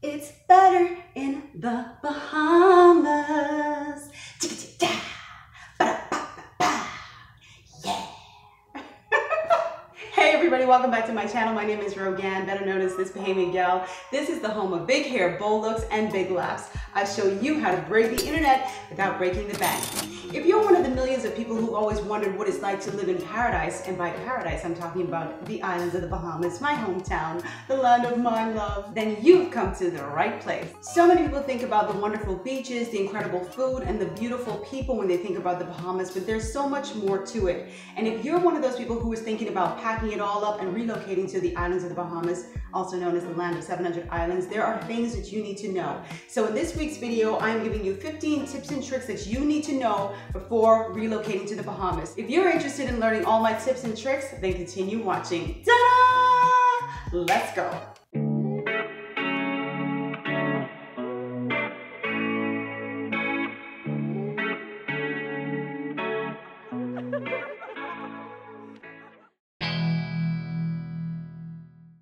It's better in the Bahamas. Yeah. Hey everybody, welcome back to my channel. My name is Rogan, better known as This Bahamian Girl. This is the home of big hair, bold looks, and big laughs. I show you how to break the internet without breaking the bank. If you're one of the millions of people who always wondered what it's like to live in paradise, and by paradise I'm talking about the islands of the Bahamas, my hometown, the land of my love, then you've come to the right place. So many people think about the wonderful beaches, the incredible food, and the beautiful people when they think about the Bahamas, but there's so much more to it. And if you're one of those people who is thinking about packing it all up and relocating to the islands of the Bahamas, also known as the land of 700 islands, there are things that you need to know. So in this week's video, I'm giving you 15 tips and tricks that you need to know before relocating to the Bahamas. If you're interested in learning all my tips and tricks, then continue watching. Ta-da! Let's go.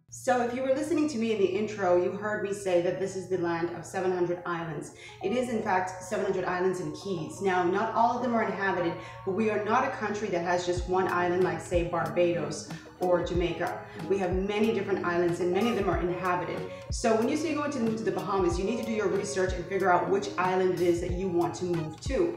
So if you were listening to me in the intro, you heard me say that this is the land of 700 islands. It is in fact 700 islands and keys. Now, not all of them are inhabited, but we are not a country that has just one island like say Barbados or Jamaica. We have many different islands and many of them are inhabited. So when you say you're going to move to the Bahamas, you need to do your research and figure out which island it is that you want to move to.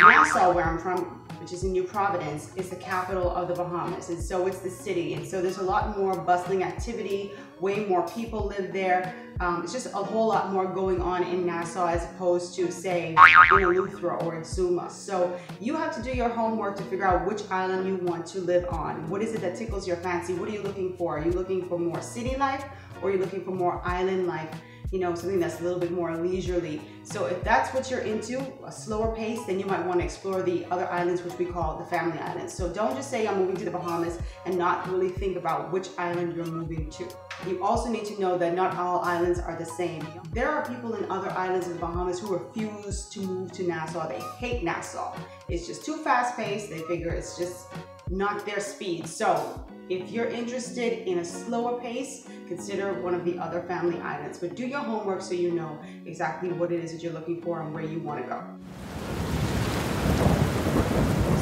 Nassau, where I'm from, which is in New Providence, is the capital of the Bahamas, and so it's the city, and so there's a lot more bustling activity, way more people live there. It's just a whole lot more going on in Nassau as opposed to, say, in Eleuthera or Exuma. So you have to do your homework to figure out which island you want to live on. What is it that tickles your fancy? What are you looking for? Are you looking for more city life, or are you looking for more island life? You know, something that's a little bit more leisurely. So if that's what you're into, a slower pace, then you might want to explore the other islands, which we call the family islands. So don't just say I'm moving to the Bahamas and not really think about which island you're moving to. You also need to know that not all islands are the same. There are people in other islands in the Bahamas who refuse to move to Nassau. They hate Nassau. It's just too fast-paced. They figure it's just not their speed. So if you're interested in a slower pace, consider one of the other family islands, but do your homework so you know exactly what it is that you're looking for and where you want to go.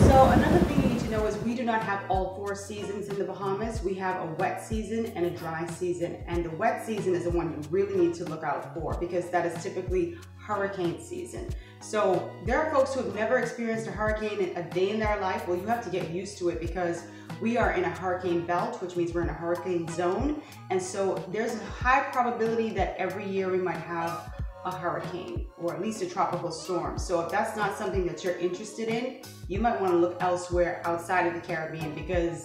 So another thing you need to know is we do not have all four seasons in the Bahamas. We have a wet season and a dry season, and the wet season is the one you really need to look out for because that is typically hurricane season. So there are folks who have never experienced a hurricane in a day in their life. Well, you have to get used to it because we are in a hurricane belt, which means we're in a hurricane zone. And so there's a high probability that every year we might have a hurricane or at least a tropical storm. So if that's not something that you're interested in, you might want to look elsewhere outside of the Caribbean because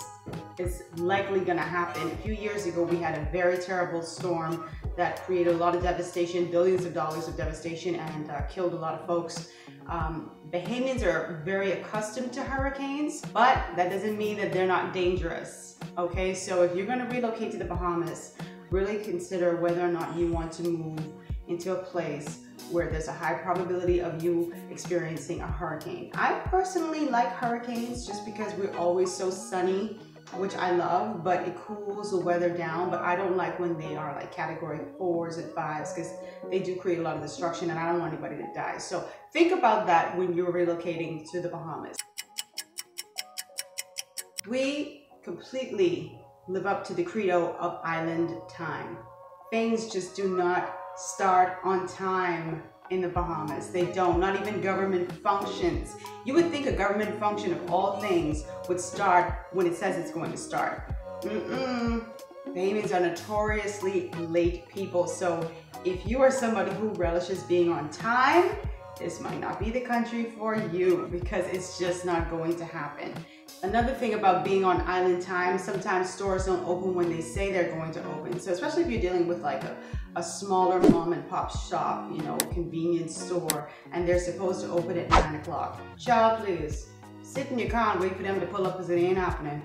it's likely going to happen. A few years ago, we had a very terrible storm that created a lot of devastation, billions of dollars of devastation, and killed a lot of folks. Bahamians are very accustomed to hurricanes, but that doesn't mean that they're not dangerous. Okay, so if you're going to relocate to the Bahamas, really consider whether or not you want to move into a place where there's a high probability of you experiencing a hurricane. I personally like hurricanes just because we're always so sunny, which I love, but it cools the weather down. But I don't like when they are like category 4s and 5s because they do create a lot of destruction and I don't want anybody to die. So think about that when you're relocating to the Bahamas. We completely live up to the credo of island time. Things just do not start on time in the Bahamas. They don't, not even government functions. You would think a government function of all things would start when it says it's going to start. Bahamians are notoriously late people. So if you are somebody who relishes being on time, this might not be the country for you because it's just not going to happen. Another thing about being on island time, sometimes stores don't open when they say they're going to open. So especially if you're dealing with like a smaller mom and pop shop, you know, convenience store, and they're supposed to open at 9 o'clock. Child, please, sit in your car and wait for them to pull up because it ain't happening.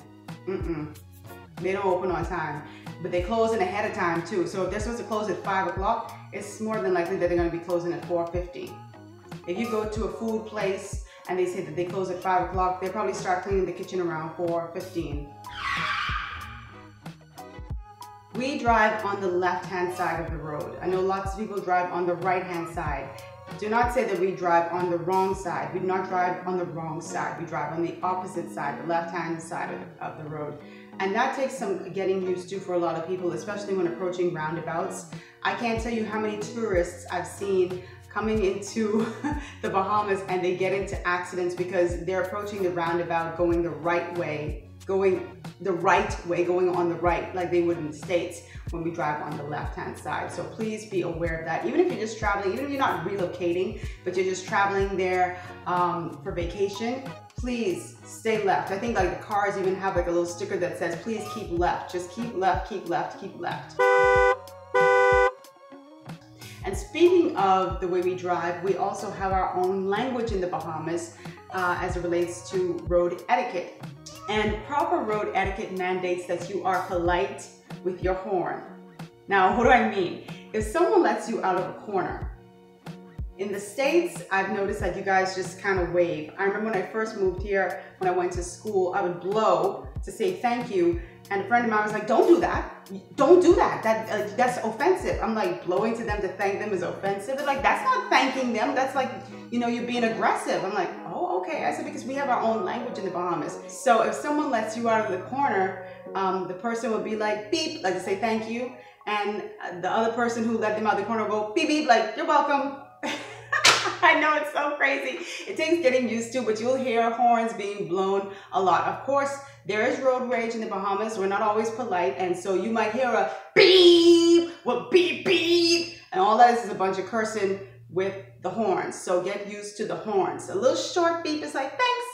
They don't open on time, but they close in ahead of time too. So if they're supposed to close at 5 o'clock, it's more than likely that they're going to be closing at 4:50. If you go to a food place and they say that they close at 5 o'clock, they probably start cleaning the kitchen around 4:15. We drive on the left-hand side of the road. I know lots of people drive on the right-hand side. Do not say that we drive on the wrong side. We do not drive on the wrong side. We drive on the opposite side, the left-hand side of the road. And that takes some getting used to for a lot of people, especially when approaching roundabouts. I can't tell you how many tourists I've seen coming into the Bahamas and they get into accidents because they're approaching the roundabout going the right way, going on the right, like they would in the States when we drive on the left-hand side. So please be aware of that. Even if you're just traveling, even if you're not relocating, but you're just traveling there for vacation, please stay left. I think like the cars even have like a little sticker that says, please keep left. Just keep left, keep left, keep left. And speaking of the way we drive, we also have our own language in the Bahamas as it relates to road etiquette. And proper road etiquette mandates that you are polite with your horn. Now, what do I mean? If someone lets you out of a corner, in the States, I've noticed that you guys just kind of wave. I remember when I first moved here, when I went to school, I would blow to say thank you. And a friend of mine was like, don't do that. Don't do that. That's offensive. I'm like, blowing to them to thank them is offensive. They're like, that's not thanking them. That's like, you know, you're being aggressive. I'm like, oh, okay. I said, because we have our own language in the Bahamas. So if someone lets you out of the corner, the person will be like, beep, like to say thank you. And the other person who let them out of the corner will go, beep, beep, like, you're welcome. I know it's so crazy. It takes getting used to, but you'll hear horns being blown a lot. Of course, there is road rage in the Bahamas. We're not always polite, and so you might hear a beep, well, beep, beep, and all that is a bunch of cursing with the horns. So get used to the horns. A little short beep is like, thanks,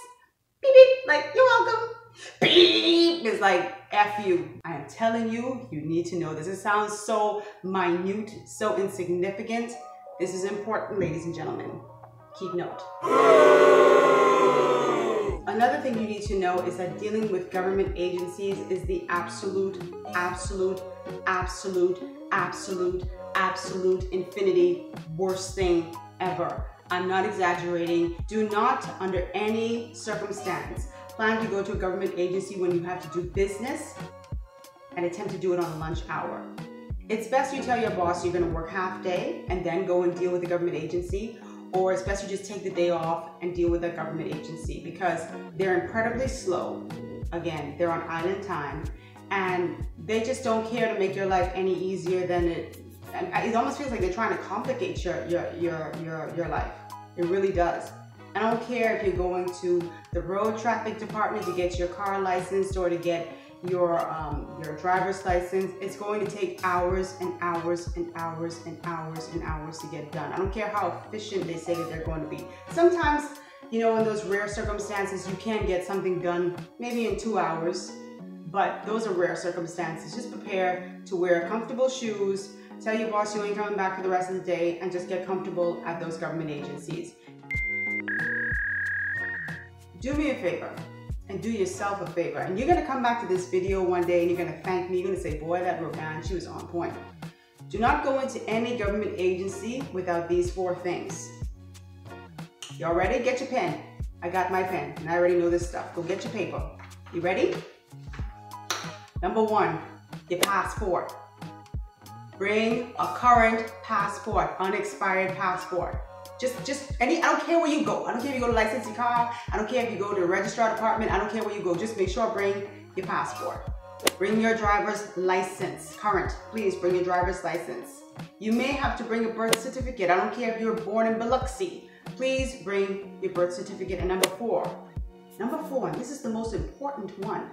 beep, beep, like, you're welcome. Beep is like, F you. I am telling you, you need to know this. It sounds so minute, so insignificant. This is important, ladies and gentlemen. Keep note. Another thing you need to know is that dealing with government agencies is the absolute infinity worst thing ever. I'm not exaggerating. Do not, under any circumstance, plan to go to a government agency when you have to do business and attempt to do it on a lunch hour. It's best you tell your boss you're gonna work half day and then go and deal with the government agency, or it's best you just take the day off and deal with the government agency because they're incredibly slow. Again, they're on island time and they just don't care to make your life any easier than it almost feels like they're trying to complicate your life. It really does. I don't care if you're going to the road traffic department to get your car licensed or to get your driver's license. It's going to take hours and hours and hours and hours and hours to get done. I don't care how efficient they say that they're going to be. Sometimes, you know, in those rare circumstances, you can get something done maybe in 2 hours, but those are rare circumstances. Just prepare to wear comfortable shoes, tell your boss you ain't coming back for the rest of the day, and just get comfortable at those government agencies. Do me a favor. And do yourself a favor. And you're gonna come back to this video one day and you're gonna thank me. You're gonna say, boy, that Rogan, she was on point. Do not go into any government agency without these 4 things. Y'all ready? Get your pen. I got my pen and I already know this stuff. Go get your paper. You ready? Number 1, your passport. Bring a current passport, unexpired passport. Just any, I don't care where you go. I don't care if you go to license your car. I don't care if you go to the registrar department. I don't care where you go. Just make sure bring your passport. Bring your driver's license. Current, please bring your driver's license. You may have to bring a birth certificate. I don't care if you were born in Biloxi. Please bring your birth certificate. And number four, and this is the most important one,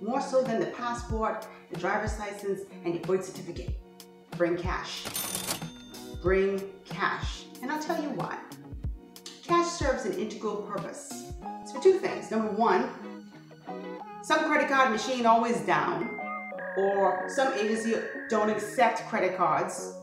more so than the passport, the driver's license, and your birth certificate. Bring cash. Bring cash. And I'll tell you why. Cash serves an integral purpose. It's for 2 things. Number 1, some credit card machine always down, or some agency don't accept credit cards.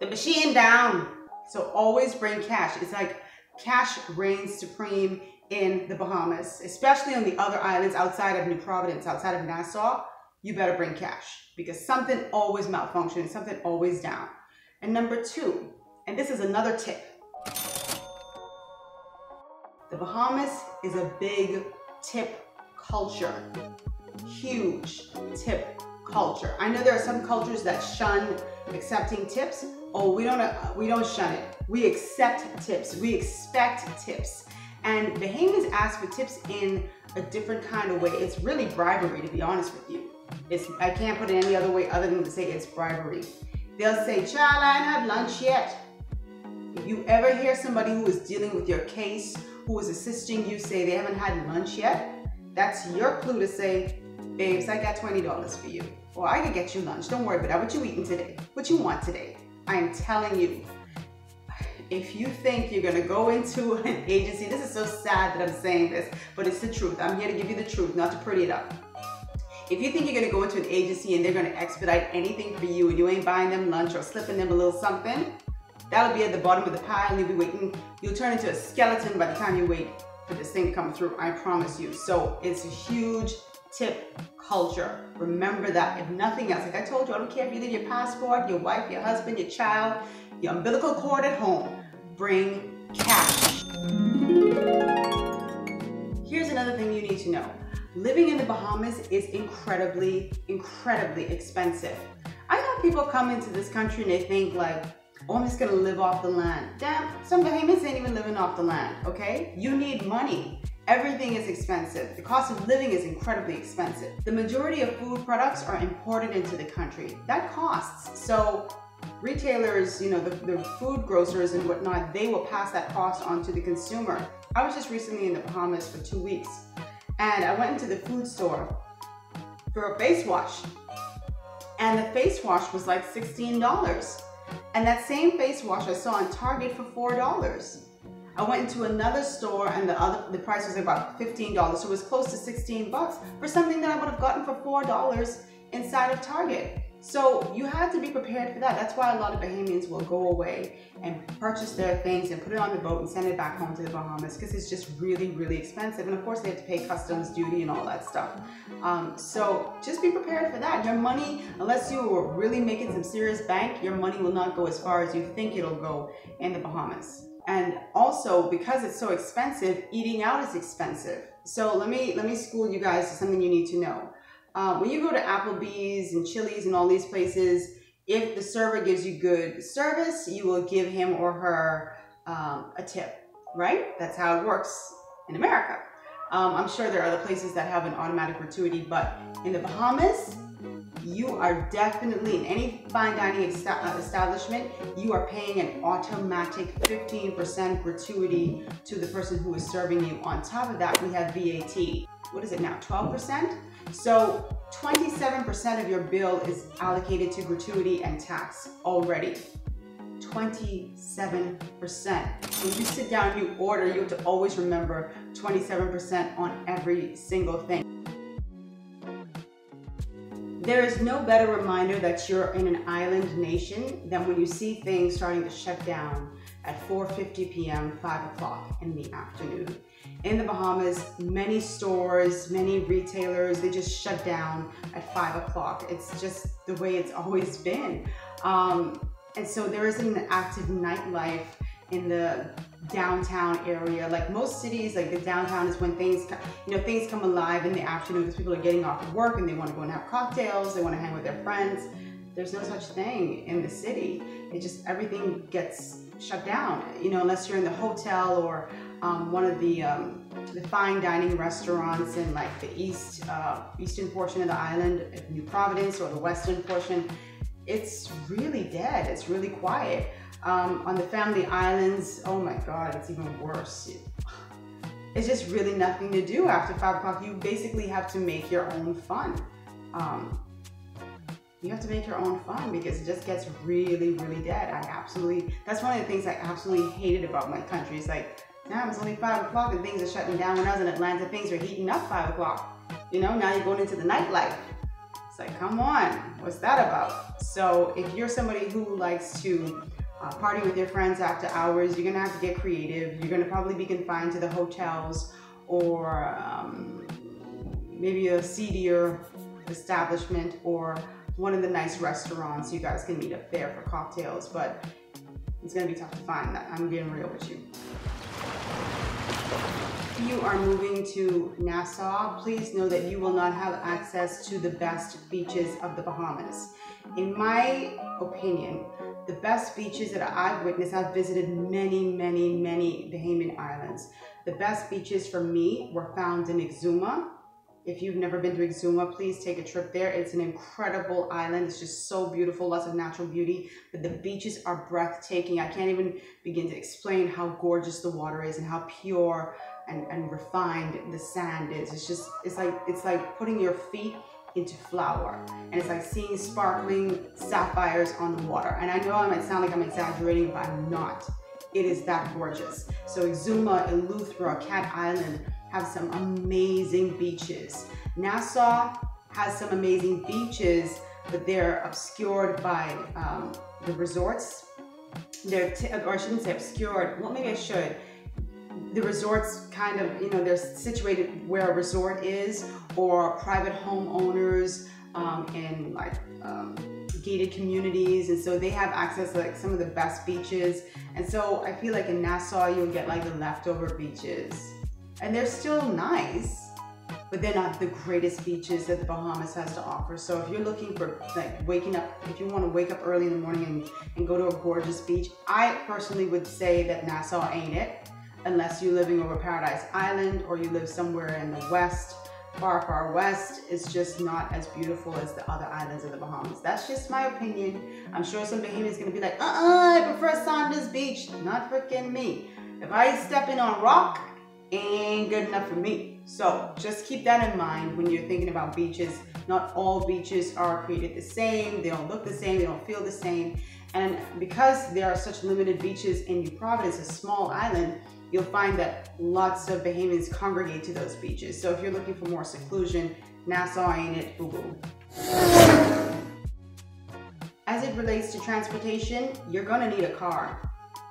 The machine down. So always bring cash. It's like cash reigns supreme in the Bahamas, especially on the other islands outside of New Providence, outside of Nassau. You better bring cash because something always malfunctions, something always down. And number 2, and this is another tip. The Bahamas is a big tip culture, huge tip culture. I know there are some cultures that shun accepting tips. Oh, we don't shun it. We accept tips. We expect tips. And Bahamians ask for tips in a different kind of way. It's really bribery, to be honest with you. I can't put it any other way other than to say it's bribery. They'll say, child, I ain't had lunch yet. If you ever hear somebody who is dealing with your case, who is assisting you, say they haven't had lunch yet, that's your clue to say, babes, I got $20 for you. Or I could get you lunch. Don't worry about that. What you eating today? What you want today? I am telling you, if you think you're gonna go into an agency, this is so sad that I'm saying this, but it's the truth. I'm here to give you the truth, not to pretty it up. If you think you're gonna go into an agency and they're gonna expedite anything for you and you ain't buying them lunch or slipping them a little something, that'll be at the bottom of the pile and you'll be waiting. You'll turn into a skeleton by the time you wait for this thing to come through, I promise you. So it's a huge tip culture. Remember that, if nothing else. Like I told you, I don't care if you leave your passport, your wife, your husband, your child, your umbilical cord at home. Bring cash. Here's another thing you need to know. Living in the Bahamas is incredibly, incredibly expensive. I know people come into this country and they think like, oh, I'm just gonna live off the land. Damn, some Bahamians ain't even living off the land, okay? You need money. Everything is expensive. The cost of living is incredibly expensive. The majority of food products are imported into the country. That costs. So retailers, you know, the food grocers and whatnot, they will pass that cost on to the consumer. I was just recently in the Bahamas for 2 weeks and I went into the food store for a face wash. And the face wash was like $16. And that same face wash I saw on Target for $4. I went into another store and the price was about $15, so it was close to 16 bucks for something that I would have gotten for $4 inside of Target. So you have to be prepared for that. That's why a lot of Bahamians will go away and purchase their things and put it on the boat and send it back home to the Bahamas because it's just really, really expensive. And of course they have to pay customs duty and all that stuff. So just be prepared for that. Your money, unless you are really making some serious bank, your money will not go as far as you think it'll go in the Bahamas. And also, because it's so expensive, eating out is expensive. So let me school you guys to something you need to know. When you go to Applebee's and Chili's and all these places, if the server gives you good service, you will give him or her a tip, right? That's how it works in America. I'm sure there are other places that have an automatic gratuity, but in the Bahamas, you are definitely, in any fine dining establishment, you are paying an automatic 15% gratuity to the person who is serving you. On top of that, we have VAT. What is it now, 12%? So 27% of your bill is allocated to gratuity and tax already. 27%. So when you sit down and you order, you have to always remember 27% on every single thing. There is no better reminder that you're in an island nation than when you see things starting to shut down at 4:50 p.m., 5 o'clock in the afternoon. In the Bahamas, many stores, many retailers, they just shut down at 5 o'clock. It's just the way it's always been. And so there isn't an active nightlife in the downtown area. Like most cities, like the downtown is when things, you know, things come alive in the afternoon because people are getting off of work and they want to go and have cocktails, they want to hang with their friends. There's no such thing in the city. It just, everything gets shut down, you know, unless you're in the hotel or one of the fine dining restaurants in like the eastern portion of the island, New Providence, or the western portion. It's really dead, it's really quiet. On the family islands, oh my God, it's even worse. It's just really nothing to do after 5 o'clock. You basically have to make your own fun. You have to make your own fun because it just gets really, really dead. That's one of the things I absolutely hated about my country. It's like, now it's only 5 o'clock and things are shutting down. When I was in Atlanta, things were heating up 5 o'clock. You know, now you're going into the nightlife. It's like, come on, what's that about? So if you're somebody who likes to party with your friends after hours, you're gonna have to get creative. You're gonna probably be confined to the hotels or maybe a seedier establishment or one of the nice restaurants. You guys can meet up there for cocktails, but it's gonna be tough to find that. I'm being real with you. If you are moving to Nassau, please know that you will not have access to the best beaches of the Bahamas. In my opinion, the best beaches that I've witnessed, I've visited many Bahamian islands. The best beaches for me were found in Exuma. If you've never been to Exuma, please take a trip there. It's an incredible island. It's just so beautiful, lots of natural beauty, but the beaches are breathtaking. I can't even begin to explain how gorgeous the water is and how pure and refined the sand is. It's just, it's like putting your feet into flour, and it's like seeing sparkling sapphires on the water. And I know I might sound like I'm exaggerating, but I'm not. It is that gorgeous. So Exuma, Eleuthera, Cat Island, have some amazing beaches. Nassau has some amazing beaches, but they're obscured by the resorts. Or I shouldn't say obscured, well maybe I should. The resorts kind of, you know, they're situated where a resort is, or private homeowners and like gated communities, and so they have access to like some of the best beaches. And so I feel like in Nassau you'll get like the leftover beaches. And they're still nice, but they're not the greatest beaches that the Bahamas has to offer. So if you're looking for like waking up, if you want to wake up early in the morning and go to a gorgeous beach, I personally would say that Nassau ain't it, unless you're living over Paradise Island or you live somewhere in the west, far west. It's just not as beautiful as the other islands of the Bahamas. That's just my opinion. I'm sure some Bahamians gonna be like, I prefer Saunders Beach. Not freaking me. If I step in on rock, ain't good enough for me. So just keep that in mind when you're thinking about beaches. Not all beaches are created the same, they don't look the same, they don't feel the same. And because there are such limited beaches in New Providence, a small island, you'll find that lots of Bahamians congregate to those beaches. So if you're looking for more seclusion, Nassau ain't it, boo-boo. As it relates to transportation, you're gonna need a car.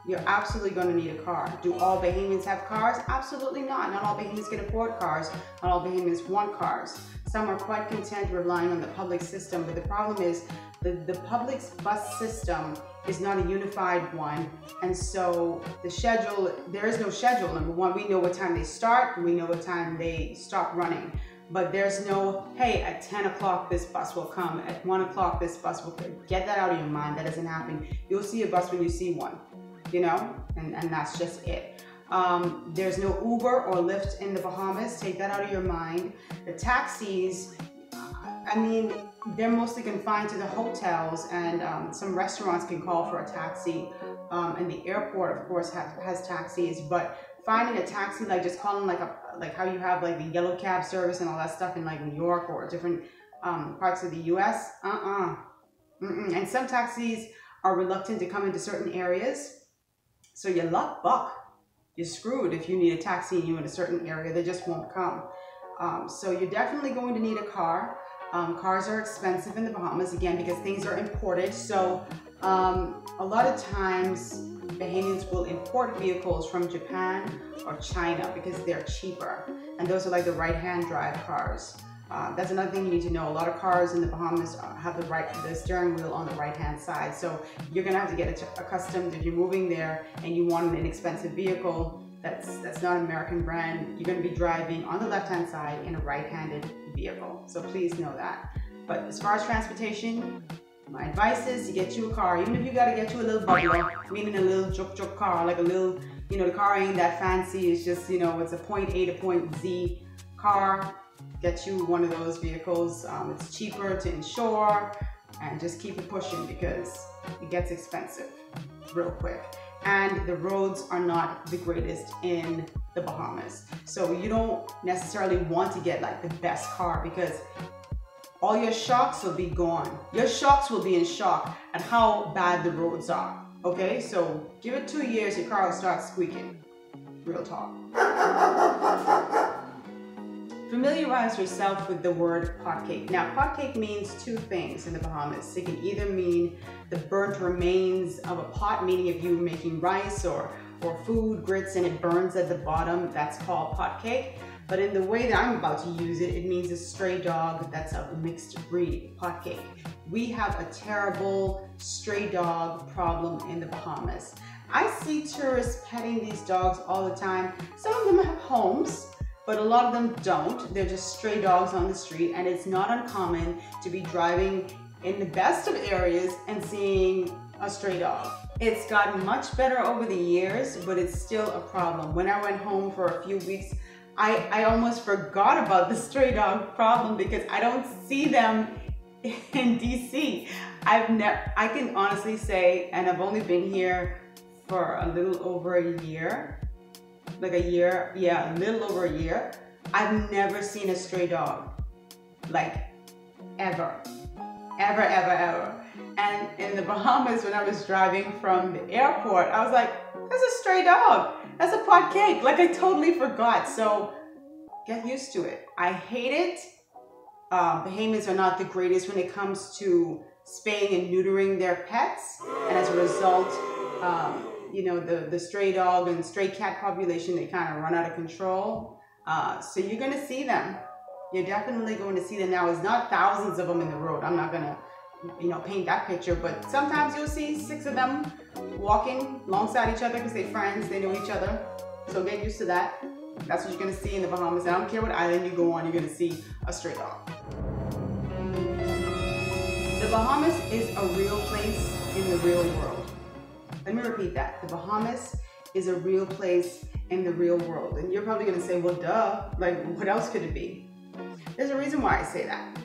You're absolutely gonna need a car. Do all Bahamians have cars? Absolutely not. Not all Bahamians can afford cars. Not all Bahamians want cars. Some are quite content relying on the public system, but the problem is the public's bus system is not a unified one. And so the schedule, there is no schedule. Number one, we know what time they start, we know what time they stop running. But there's no, hey, at 10 o'clock this bus will come, at 1 o'clock this bus will come. Get that out of your mind, that doesn't happen. You'll see a bus when you see one. You know, and that's just it. There's no Uber or Lyft in the Bahamas. Take that out of your mind. The taxis, I mean, they're mostly confined to the hotels, and some restaurants can call for a taxi. And the airport, of course, has taxis. But finding a taxi, like just calling like how you have like the yellow cab service and all that stuff in like New York or different parts of the U.S. And some taxis are reluctant to come into certain areas. So your luck buck, you're screwed if you need a taxi and you're in a certain area, they just won't come. So you're definitely going to need a car. Cars are expensive in the Bahamas, again, because things are imported. So a lot of times Bahamians will import vehicles from Japan or China because they're cheaper. And those are like the right-hand drive cars. That's another thing you need to know. A lot of cars in the Bahamas have the steering wheel on the right-hand side. So you're going to have to get accustomed if you're moving there and you want an inexpensive vehicle that's not an American brand. You're going to be driving on the left-hand side in a right-handed vehicle. So please know that. But as far as transportation, my advice is to get you a car. Even if you got to get you a little buggy, meaning a little chuk-chuk car, like a little, you know, the car ain't that fancy. It's just, you know, it's a point A to point Z car. Get you one of those vehicles. It's cheaper to insure, and just keep it pushing because it gets expensive real quick. And the roads are not the greatest in the Bahamas. So you don't necessarily want to get like the best car because all your shocks will be gone. Your shocks will be in shock at how bad the roads are, okay? So give it 2 years, your car will start squeaking. Real talk. Familiarize yourself with the word potcake. Now, potcake means two things in the Bahamas. It can either mean the burnt remains of a pot, meaning if you're making rice or food, grits, and it burns at the bottom, that's called potcake. But in the way that I'm about to use it, it means a stray dog that's of mixed breed, potcake. We have a terrible stray dog problem in the Bahamas. I see tourists petting these dogs all the time. Some of them have homes, but a lot of them don't. They're just stray dogs on the street, and it's not uncommon to be driving in the best of areas and seeing a stray dog. It's gotten much better over the years, but it's still a problem. When I went home for a few weeks, I almost forgot about the stray dog problem because I don't see them in DC. I can honestly say, and I've only been here for a little over a year, like a year, yeah, a little over a year, I've never seen a stray dog, like ever. And in the Bahamas, when I was driving from the airport, I was like, that's a stray dog. That's a potcake. Like, I totally forgot. So get used to it. I hate it. Bahamians are not the greatest when it comes to spaying and neutering their pets. And as a result, you know, the stray dog and stray cat population, they kind of run out of control. So you're going to see them. You're definitely going to see them. Now, it's not thousands of them in the road. I'm not going to, you know, paint that picture, but sometimes you'll see 6 of them walking alongside each other because they're friends, they know each other. So get used to that. That's what you're going to see in the Bahamas. And I don't care what island you go on, you're going to see a stray dog. The Bahamas is a real place in the real world. Let me repeat that. The Bahamas is a real place in the real world. And you're probably going to say, well, duh, like what else could it be? There's a reason why I say that.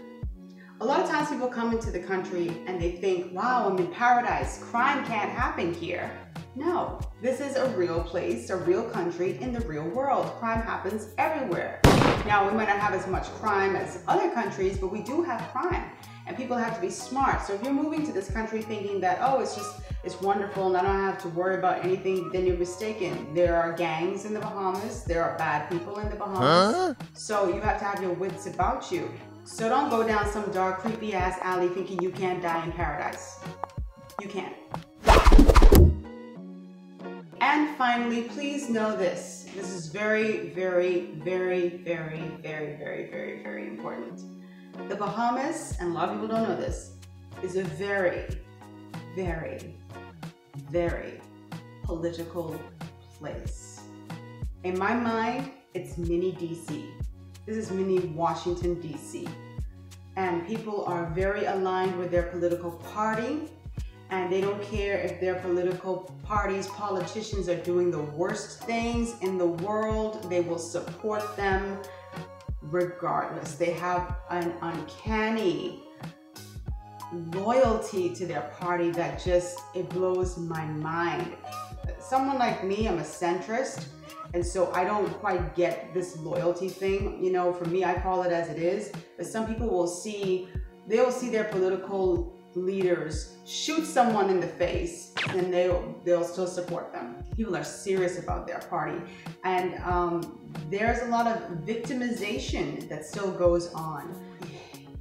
A lot of times people come into the country and they think, wow, I'm in paradise, crime can't happen here. No, this is a real place, a real country in the real world. Crime happens everywhere. Now, we might not have as much crime as other countries, but we do have crime and people have to be smart. So if you're moving to this country thinking that, oh, it's wonderful and I don't have to worry about anything, then you're mistaken. There are gangs in the Bahamas. There are bad people in the Bahamas. Huh? So you have to have your wits about you. So don't go down some dark, creepy ass alley thinking you can't die in paradise. You can. And finally, please know this. This is very, very, very, very, very, very, very, very important. The Bahamas, and a lot of people don't know this, is a very, very, very political place. In my mind, it's mini DC. This is mini Washington, DC. And people are very aligned with their political party, and they don't care if their political party's politicians are doing the worst things in the world. They will support them regardless. They have an uncanny loyalty to their party that just, it blows my mind. Someone like me, I'm a centrist. And so I don't quite get this loyalty thing. You know, for me, I call it as it is. But some people will see, they'll see their political leaders shoot someone in the face and they'll still support them. People are serious about their party. And there's a lot of victimization that still goes on.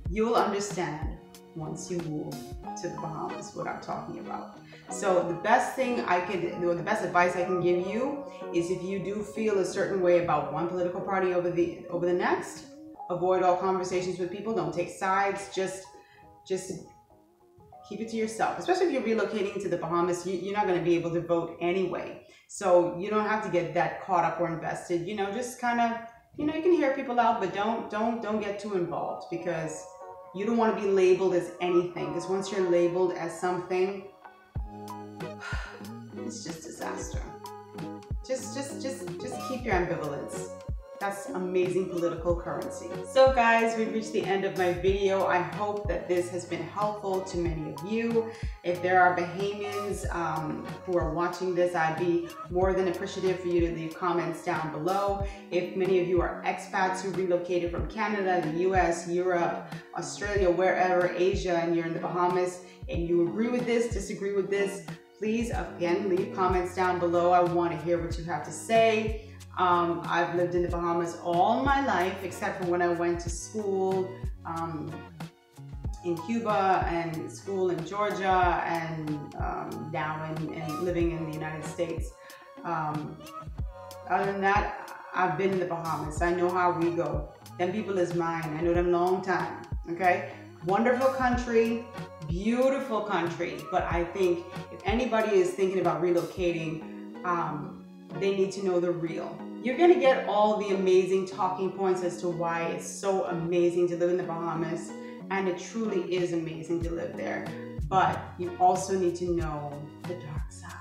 You'll understand once you move to the Bahamas what I'm talking about. So the best thing I could, the best advice I can give you is if you do feel a certain way about one political party over the next, avoid all conversations with people, don't take sides, just keep it to yourself. Especially if you're relocating to the Bahamas, you're not going to be able to vote anyway. So you don't have to get that caught up or invested, you know, just kind of, you know, you can hear people out, but don't get too involved because you don't want to be labeled as anything, because once you're labeled as something, it's just disaster. Just keep your ambivalence. That's amazing political currency. So guys, we've reached the end of my video. I hope that this has been helpful to many of you. If there are Bahamians who are watching this, I'd be more than appreciative for you to leave comments down below. If many of you are expats who relocated from Canada, the US, Europe, Australia, wherever, Asia, and you're in the Bahamas, and you agree with this, disagree with this, please, again, leave comments down below. I want to hear what you have to say. I've lived in the Bahamas all my life, except for when I went to school in Cuba and school in Georgia and now living in the United States. Other than that, I've been in the Bahamas. I know how we go. Them people is mine. I know them long time, okay? Wonderful country, beautiful country. But I think if anybody is thinking about relocating, they need to know the real. You're gonna get all the amazing talking points as to why it's so amazing to live in the Bahamas, and it truly is amazing to live there. But you also need to know the dark side.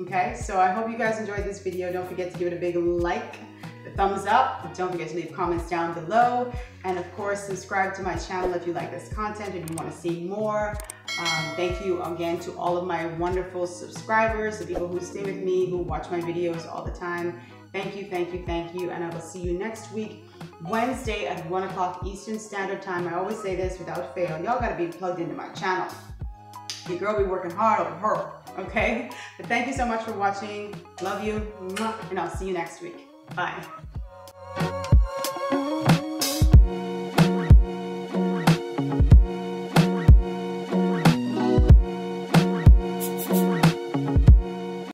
Okay, so I hope you guys enjoyed this video. Don't forget to give it a big like, a thumbs up. Don't forget to leave comments down below. And of course, subscribe to my channel if you like this content and you want to see more. Thank you again to all of my wonderful subscribers, the people who stay with me, who watch my videos all the time. Thank you, thank you, thank you. And I will see you next week, Wednesday at 1 o'clock Eastern Standard Time. I always say this without fail. Y'all got to be plugged into my channel. Your girl be working hard on her, okay? But thank you so much for watching. Love you, and I'll see you next week. Bye.